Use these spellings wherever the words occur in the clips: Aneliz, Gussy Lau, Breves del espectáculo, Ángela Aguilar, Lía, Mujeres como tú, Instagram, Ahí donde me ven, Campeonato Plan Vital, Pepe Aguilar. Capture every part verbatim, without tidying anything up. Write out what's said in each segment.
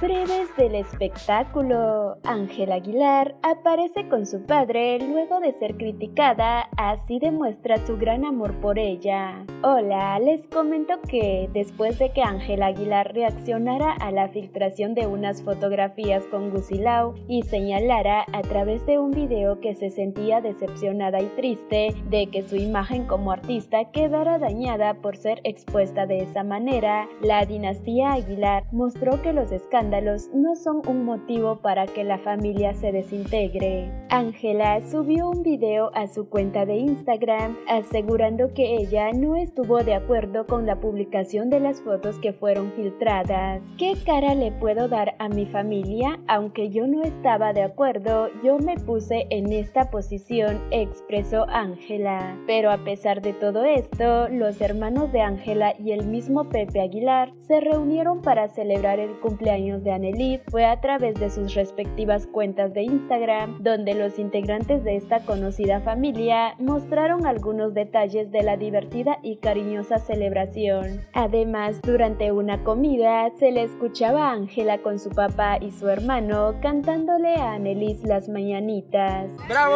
Breves del espectáculo. Ángela Aguilar aparece con su padre luego de ser criticada, así demuestra su gran amor por ella. Hola, les comento que después de que Ángela Aguilar reaccionara a la filtración de unas fotografías con Gussy Lau y señalara a través de un video que se sentía decepcionada y triste de que su imagen como artista quedara dañada por ser expuesta de esa manera, la dinastía Aguilar mostró que los escándalos no son un motivo para que la familia se desintegre. Ángela subió un video a su cuenta de Instagram asegurando que ella no estuvo de acuerdo con la publicación de las fotos que fueron filtradas. ¿Qué cara le puedo dar a mi familia? Aunque yo no estaba de acuerdo, yo me puse en esta posición, expresó Ángela. Pero a pesar de todo esto, los hermanos de Ángela y el mismo Pepe Aguilar se reunieron para celebrar el cumpleaños de Aneliz. Fue a través de sus respectivas cuentas de Instagram donde los integrantes de esta conocida familia mostraron algunos detalles de la divertida y cariñosa celebración. Además, durante una comida se le escuchaba a Ángela con su papá y su hermano cantándole a Aneliz las mañanitas. ¡Bravo!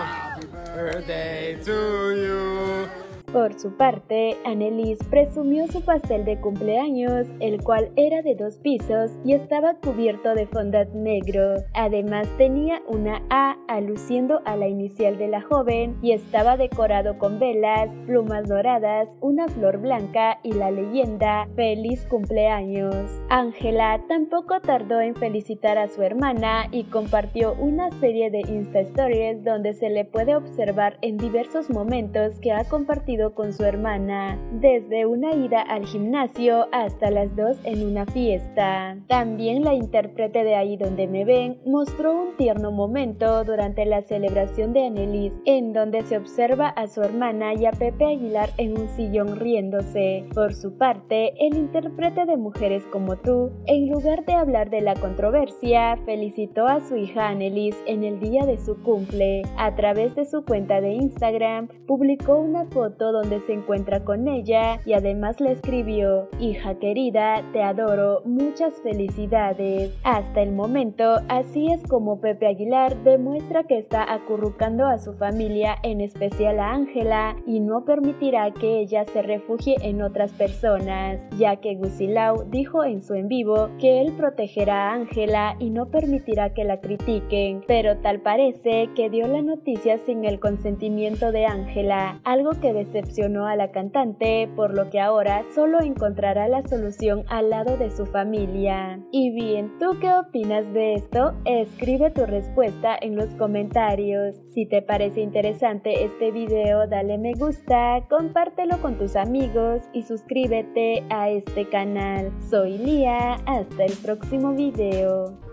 Happy birthday to you. Por su parte, Aneliz presumió su pastel de cumpleaños, el cual era de dos pisos y estaba cubierto de fondant negro. Además tenía una A aluciendo a la inicial de la joven y estaba decorado con velas, plumas doradas, una flor blanca y la leyenda "Feliz cumpleaños". Ángela tampoco tardó en felicitar a su hermana y compartió una serie de Insta Stories donde se le puede observar en diversos momentos que ha compartido con su hermana, desde una ida al gimnasio hasta las dos en una fiesta. También la intérprete de Ahí donde me ven mostró un tierno momento durante la celebración de Aneliz, en donde se observa a su hermana y a Pepe Aguilar en un sillón riéndose. Por su parte, el intérprete de Mujeres como tú, en lugar de hablar de la controversia, felicitó a su hija Aneliz en el día de su cumple. A través de su cuenta de Instagram, publicó una foto donde se encuentra con ella y además le escribió: "Hija querida, te adoro, muchas felicidades". Hasta el momento, así es como Pepe Aguilar demuestra que está acurrucando a su familia, en especial a Ángela, y no permitirá que ella se refugie en otras personas, ya que Gussy Lau dijo en su en vivo que él protegerá a Ángela y no permitirá que la critiquen, pero tal parece que dio la noticia sin el consentimiento de Ángela, algo que decepcionó a la cantante, por lo que ahora solo encontrará la solución al lado de su familia. Y bien, ¿tú qué opinas de esto? Escribe tu respuesta en los comentarios. Si te parece interesante este video, dale me gusta, compártelo con tus amigos y suscríbete a este canal. Soy Lía, hasta el próximo video.